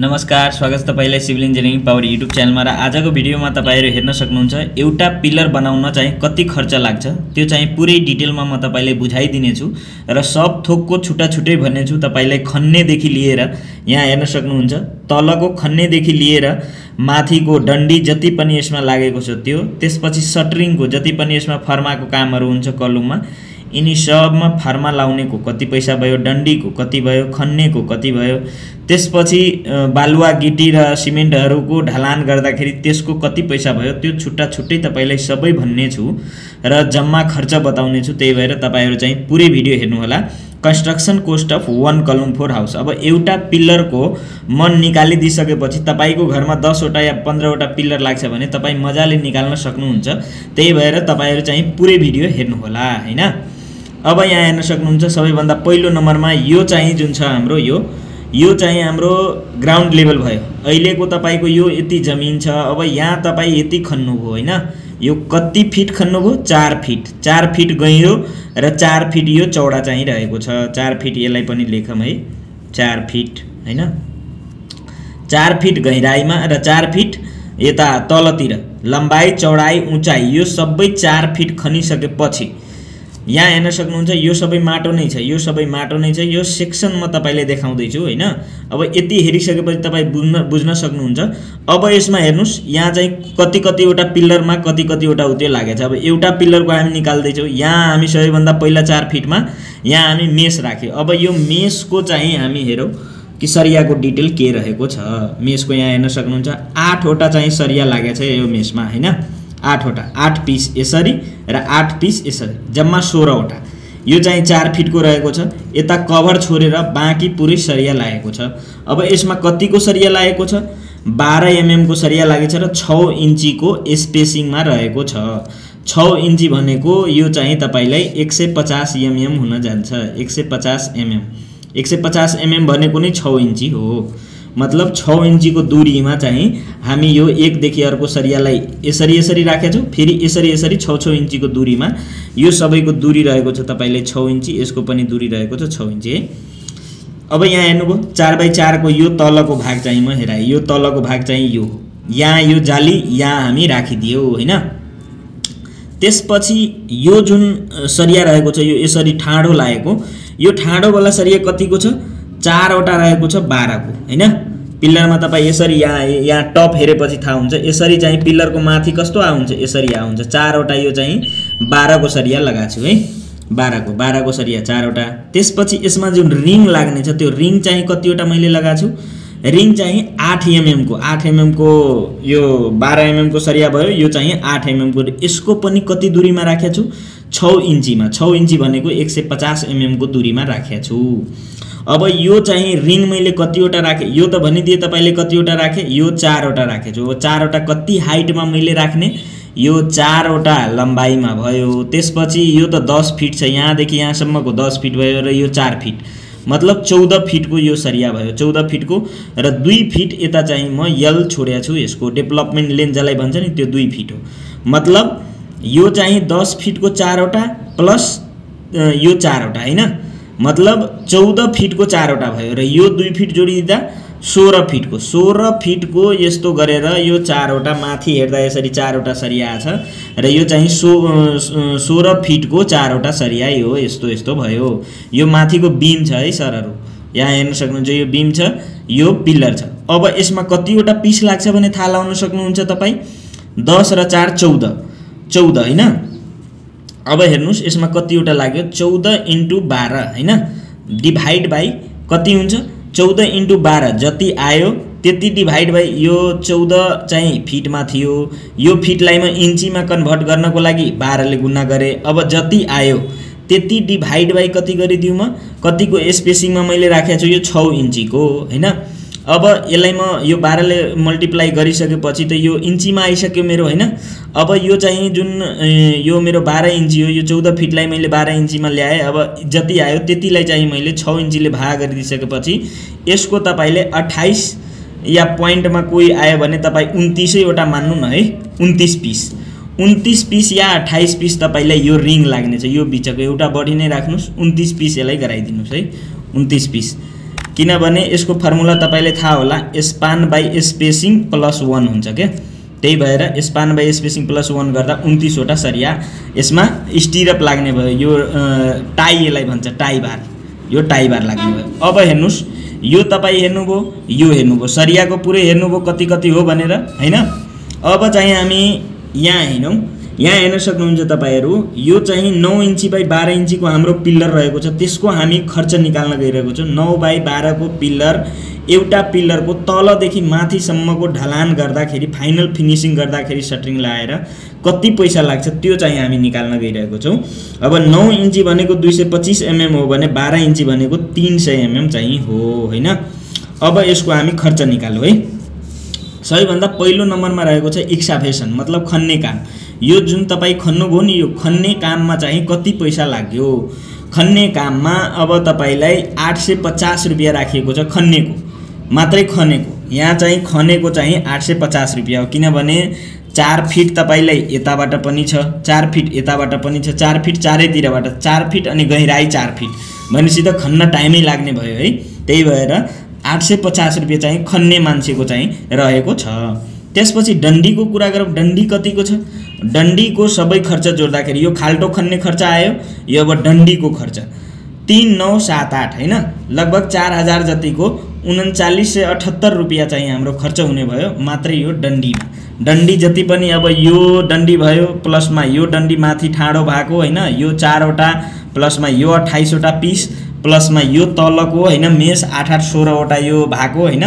नमस्कार, स्वागत तपाईलाई सिभिल इन्जिनियरिङ पावर युट्युब च्यानलमा। र आजको भिडियोमा तपाईहरु हेर्न सक्नुहुन्छ एउटा पिलर बनाउन चाहिँ कति खर्च लाग्छ त्यो चाहिँ पुरै डिटेलमा म तपाईलाई बुझाइदिने छु र सब थोकको छुटा छुटै भन्ने छु। तपाईलाई खन्ने देखि लिएर यहाँ हेर्न सक्नुहुन्छ तलको खन्ने देखि लिएर माथिको डन्डी जति पनि यसमा लागेको छ त्यो, त्यसपछि सटरिङको जति पनि यसमा फर्माको कामहरु हुन्छ कलुममा, यिनी सबमा फर्मा लाउने को कति पैसा भयो, डन्डी को कति भयो, खन्ने को कति भयो, त्यसपछि बालुवा गिटी र सिमेन्टहरुको ढलान गर्दाखेरि त्यसको कति पैसा भयो त्यो छुट्टा छुट्टै तपाईलाई सबै भन्ने छु र जम्मा खर्च बताउने छु। त्यही भएर तपाईहरु चाहिँ पुरै भिडियो हेर्नु होला। कंस्ट्रक्शन कोस्ट अफ वन कलम फोर हाउस। अब एउटा पिलर को मन निकालिदिसकेपछि तपाईको घरमा 10 वटा या 15 वटा पिलर लाग्छ भने तपाई मजाले निकाल्न सक्नुहुन्छ। त्यही भएर तपाईहरु चाहिँ पुरै भिडियो हेर्नु होला, हैन। अब यहाँ हेर्न सक्नुहुन्छ सबैभन्दा पहिलो नम्बरमा यो चाहिँ जुन छ हाम्रो यो चाहिँ हाम्रो ग्राउन्ड लेभल भयो। अहिलेको तपाईको यो यति जमिन छ। अब यहाँ तपाई यति खन्नु भो, हैन। यो कति फिट खन्नु भो? 4 फिट। 4 फिट गहिरो र 4 फिट यो चौडा चाहिँ रहेको छ। 4 फिट यसलाई पनि लेखम है, 4 फिट, हैन। 4 फिट गहिराईमा र 4 फिट यता तलतिर लम्बाई चौडाई उचाई यो सबै 4 फिट खनिसकेपछि यहाँ हेर्न सक्नुहुन्छ यो सबै माटो नै छ, यो सबै माटो नै छ। यो सेक्सन म तपाईलाई देखाउँदै छु, हैन। अब यति हेरिसकेपछि तपाई बुझ्न सक्नुहुन्छ। अब यसमा हेर्नुस् यहाँ चाहिँ कति कतिवटा पिलरमा कति कतिवटा उते लागेछ। अब एउटा पिलरको हामी निकाल्दै छौ। यहाँ हामी सबैभन्दा पहिला 4 फिटमा यहाँ हामी मेस राख्यो। अब यो मेसको चाहिँ हामी हेरौं कि सरियाको डिटेल के रहेको छ। मेसको यहाँ हेर्न सक्नुहुन्छ 8 वटा चाहिँ सरिया लागेछ यो मेसमा, हैन। 8 वटा, 8 पीस यसरी र 8 पीस यसरी, जम्मा 16 वटा। यो चाहिँ 4 फिटको रहेको छ। यता कभर छोडेर बाँकी पुरै सरिया लागेको छ। अब यसमा कतिको सरिया लागेको छ? 12 mm को सरिया लागेको छ र 6 इन्ची को स्पेसिङमा रहेको छ। 6 इन्ची भनेको यो चाहिँ तपाईलाई 150 mm हुन जान्छ। 150 mm, 150 mm भनेको नै 6 इन्ची हो। मतलब 6 इन्ची को दूरी में चाहिँ हमी यो एक देखि अर्को सरियालाई यसरी यसरी राखे छौं, फिर यसरी यसरी 6 इन्ची को दूरी में यो सबैको दूरी रहेको छ तपाईले 6 इन्ची, यसको पनि दूरी रहेको छ 6 इन्ची। अब यहाँ हेर्नुभयो 4x4 को यो तलको भाग चाहिँ म हेराए, यो तलको भाग चाहिँ यो यहाँ यो जाली यहाँ हामी राखिदियो, हैन। त्यसपछि यो जुन सरिया रहेको छ यो यसरी ठाडो लागेको, यो ठाडो वाला सरिया कतिको छ? 4 वटा रहेको छ 12 को, हैन। पिलरमा तपाई यसरी यहाँ टप हेरेपछि थाहा हुन्छ यसरी चाहिँ पिलरको माथि कस्तो आउँछ, यसरी आउँछ। 4 वटा यो चाहिँ 12 को सरिया लगाछु है, 12 को सरिया 4 वटा। त्यसपछि यसमा जुन रिङ लाग्ने छ त्यो रिङ चाहिँ कतिवटा मैले लगाछु? रिङ चाहिँ 8 mm को, 8 mm को यो 12 mm को सरिया भयो, यो चाहिँ 8 mm को। यसको पनि कति दूरीमा राखेको छु? 6 इन्चीमा। 6 इन्ची भनेको 150 mm को दूरीमा राखेको छु। अब यो चाहिँ रिङ मैले कतिवटा राखे, यो त भनिदिए तपाईले कतिवटा राखे? यो 4 वटा राखे छु। 4 वटा कति हाइटमा मैले राख्ने? यो 4 वटा लम्बाइमा भयो। त्यसपछि यो त 10 फिट छ, यहाँदेखि यहाँसम्मको 10 फिट भयो र यो 4 फिट मतलब 14 फिट को यो सरिया भयो। 14 फिट को र 2 फिट यता चाहिँ म यल छोडेको छु। यसको डेभलपमेन्ट लेन्थ जलाई भन्छ नि त्यो 2 फिट हो। मतलब यो चाहिँ 10 फिट को 4 वटा प्लस यो 4 वटा, हैन। मतलब 14 फिट को 4 वटा भयो र यो 2 फिट जोडिदिँदा 16 फिट को, 16 फिट को यस्तो गरेर यो 4 वटा माथि हेर्दा यसरी 4 वटा सरिया आछ र यो चाहिँ 16 फिट को 4 वटा सरिया हो। यस्तो यस्तो भयो। यो माथिको बीम छ है सरहरु, यहाँ हेर्न सक्नुहुन्छ यो बीम छ, यो पिलर छ। अब यसमा कतिवटा पीस लाग्छ भने थाहा लगाउन सक्नुहुन्छ तपाई? 10 र 4 14 14, हैन। अब हेर्नुस् यसमा कतिवटा लाग्यो? 14 × 12, हैन। डिभाइड बाई कति हुन्छ? 14 × 12 जति आयो त्यति डिभाइड बाई यो 14 चाहिँ फिटमा थियो, यो फिटलाई म इन्चीमा कन्भर्ट गर्नको लागि 12 ले गुणा गरे। अब जति आयो त्यति डिभाइड बाई कति गरिदिउ म? कतिको स्पेसिङमा मैले राखेको छु? यो 6 इन्ची को, हैन। अब यसलाई म यो 12 ले मल्टिप्लाई गरिसकेपछि त यो इन्चीमा आइसक्यो मेरो, हैन। अब यो चाहिँ जुन यो मेरो 12 इन्ची हो, यो 14 फिटलाई मैले 12 इन्चीमा ल्याएँ। अब जति आयो त्यतिलाई चाहिँ मैले 6 इन्चीले भाग गरिदिसकेपछि यसको तपाईले 28 या प्वाइन्टमा कोही आयो भने तपाई 29 वटा मान्नु न है, 29 पीस, 29 पीस या 28 पीस तपाईलाई यो रिङ लाग्ने छ। यो बिचको एउटा बढी नै राख्नुस्, 29 पीस यसलाई गराइदिनुस् है, 29 पीस। किनभने यसको फर्मुला तपाईले थाहा होला स्पान बाई स्पेसिंग प्लस 1 हुन्छ के। त्यही भएर स्पान बाई स्पेसिंग प्लस 1 गर्दा 29 वटा सरिया यसमा स्टिरअप लाग्ने भयो। यो टाई एलाई भन्छ टाई बार, यो टाई बार लाग्ने भयो। अब हेर्नुस् यो तपाई हेर्नुभयो, यो हेर्नुभयो, सरियाको पुरै हेर्नुभयो कति कति हो भनेर हैन। अब चाहिँ हामी यहाँ हेर्नु, यहाँ हेर्न सक्नुहुन्छ तपाईहरु यो चाहिँ 9 इन्ची बाइ 12 इन्ची को हाम्रो पिलर रहेको छ। त्यसको हामी खर्च निकाल्न गइरहेको छौं। 9 बाइ 12 को पिलर एउटा पिलर को तल देखि माथि सम्मको ढलान गर्दाखेरि फाइनल फिनिशिङ गर्दाखेरि शटरिङ लाएर कति पैसा लाग्छ त्यो चाहिँ हामी निकाल्न गइरहेको छौं। अब 9 इन्ची भनेको 225 mm हो भने 12 इन्ची भनेको 300 mm चाहिँ हो हैन। अब यसको हामी खर्च निकाल्नु है। सबैभन्दा पहिलो नम्बरमा रहेको छ एक्सकेभेसन मतलब खन्ने काम। यो जुन तपाई खन्नुभयो नि यो खन्ने काममा चाहिँ कति पैसा लाग्यो? खन्ने काममा अब तपाईलाई 850 रुपैयाँ राखिएको छ खन्नेको, मात्रै खनेको। यहाँ चाहिँ खनेको चाहिँ 850 रुपैयाँ हो किनभने 4 फिट तपाईलाई यताबाट पनि छ, 4 फिट यताबाट पनि छ, 4 फिट चारैतिरबाट, 4 फिट अनि गहिराई 4 फिट भनेपछि त खन्न टाइमै लाग्ने भयो है। त्यही भएर 850 रुपैयाँ चाहिँ खन्ने मान्छेको चाहिँ रहेको छ। त्यसपछि डन्डी को कुरा गरौं। डन्डी कतिको छ? डन्डी को सबै खर्च जोड्दाखेरि यो खाल्टो खन्ने खर्च आयो, यो अब डन्डी को खर्च 3978 हैन, लगभग 4000 जति को 3978 रुपैयाँ चाहिँ हाम्रो खर्च हुने भयो मात्रै यो डन्डीमा। डन्डी जति पनि अब यो डन्डी भयो प्लसमा यो डन्डी माथि ठाडो भएको हैन, यो 4 वटा प्लसमा यो 28 वटा पीस प्लसमा यो तलको हैन मेस 8-8-16 वटा यो भएको हैन,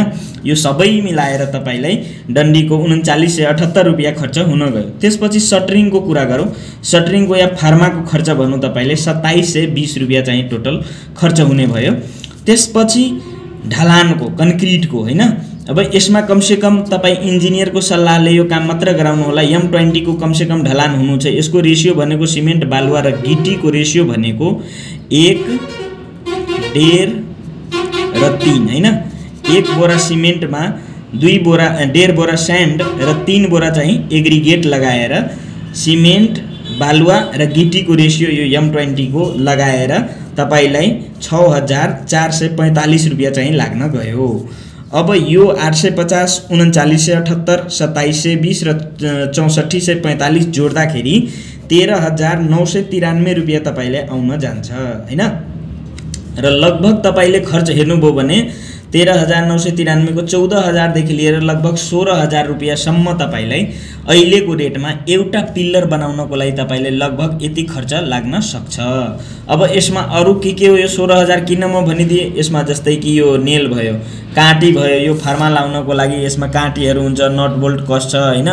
यो सबै मिलाएर तपाईलाई डन्डीको 3978 रुपैयाँ खर्च हुन गयो। त्यसपछि शटरिङको कुरा गरौं। शटरिङको या फार्माको खर्च भन्नु तपाईले 2720 रुपैयाँ चाहिँ टोटल खर्च हुने भयो। त्यसपछि ढलानको कंक्रिटको हैन। अब यसमा कम से कम तपाई इन्जिनियरको सल्लाहले यो काम मात्र गराउनु होला। M20 को कम से कम ढलान हुनु छ। यसको रेशियो भनेको सिमेन्ट बालुवा र गिटीको रेशियो भनेको 1.5 र 3 हैन। 1 बोरा सिमेन्टमा 2 बोरा 1.5 बोरा स्यान्ड र 3 बोरा चाहिँ एग्रिगेट लगाएर सिमेन्ट बालुवा र गिटीको रेशियो यो M20 को लगाएर तपाईलाई 6445 रुपैयाँ चाहिँ लाग्न गयो। अब यो 850 3978 2720 र 6445 जोड्दाखेरि 13993 रुपैयाँ तपाईलाई आउन जान्छ हैन। र लगभग तपाईले खर्च हेर्नुभयो भने 13993 को 14000 देखि लिएर लगभग 16000 रुपैयाँ सम्म तपाईलाई अहिलेको रेटमा एउटा पिलर बनाउनको लागि तपाईलाई लगभग यति खर्च लाग्न सक्छ। अब यसमा अरु के हो? यो 16000 किन म भनिदिए। यसमा जस्तै कि यो नेल भयो, काँटी भयो, यो फर्मा लाउनको लागि यसमा काँटीहरु हुन्छ, नट बोल्ट कस्ट छ हैन,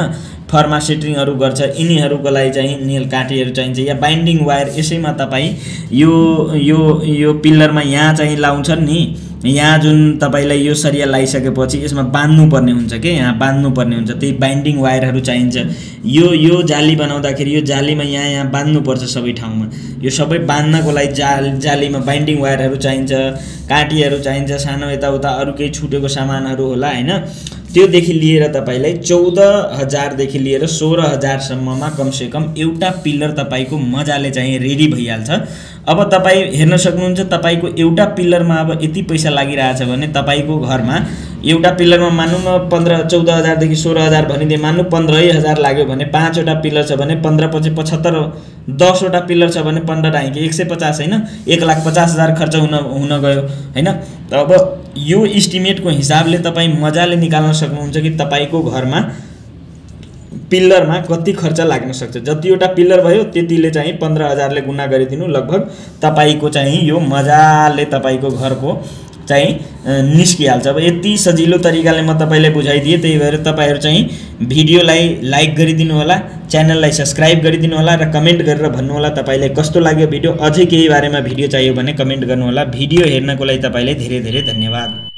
फर्मा सेटिङहरु गर्छ, यिनीहरुको लागि चाहिँ नेल काँटीहरु चाहिन्छ या बाइन्डिङ वायर। यसैमा तपाई यो यो यो पिलरमा यहाँ चाहिँ लाउँछन् नि, यहाँ जुन तपाईलाई यो सरिया लाइसकेपछि यसमा बाँध्नु पर्ने हुन्छ के, यहाँ बाँध्नु पर्ने हुन्छ, त्यही बाइन्डिङ वायरहरु चाहिन्छ। यो जाली बनाउँदाखेरि यो जालीमा यहाँ बाँध्नु पर्छ सबै ठाउँमा। यो सबै बाँध्नको लागि जालीमा बाइन्डिङ वायरहरु चाहिन्छ, काँटीहरु चाहिन्छ, सानो यताउता अरु केही छुटेको सामानहरु होला हैन। त्यो देखि लिएर तपाईलाई 14000 देखि लिएर 16000 सम्ममा कम से कम एउटा पिलर तपाईको मजाले चाहिँ रेडी भइहाल्छ। अब तपाई हेर्न सक्नुहुन्छ तपाईको एउटा पिलरमा अब यति पैसा लागिरहेछ भने तपाईको घरमा एउटा पिलरमा मान्नु न 14000 देखि 16000 भनिदिए, मान्नु 15000 लाग्यो भने 5 वटा पिलर छ भने 15 पछि 75, 10 वटा पिलर छ भने 15 ढाइके 150 हैन, 1,50,000 खर्च हुन गयो हैन। त अब यो एस्टिमेट को हिसाबले तपाई मजाले निकाल्न सक्नुहुन्छ कि तपाईको घरमा पिलरमा कति खर्च लाग्न सक्छ। जति वटा पिलर भयो त्यतिले चाहिँ 15000 ले गुणा गरिदिनु, लगभग तपाईको चाहिँ यो मजाले तपाईको घरको चाहिँ निस्किहाल्छ। अब यति सजिलो तरिकाले म तपाईलाई बुझाइदिए। त्यही भएर तपाईहरु चाहिँ भिडियोलाई लाइक गरिदिनु होला, च्यानललाई सब्स्क्राइब गरिदिनु होला र कमेन्ट गरेर भन्नु होला तपाईलाई कस्तो लाग्यो भिडियो। अझै केही बारेमा भिडियो चाहियो भने कमेन्ट गर्नु होला। भिडियो हेर्नको लागि तपाईलाई धेरै धेरै धन्यवाद।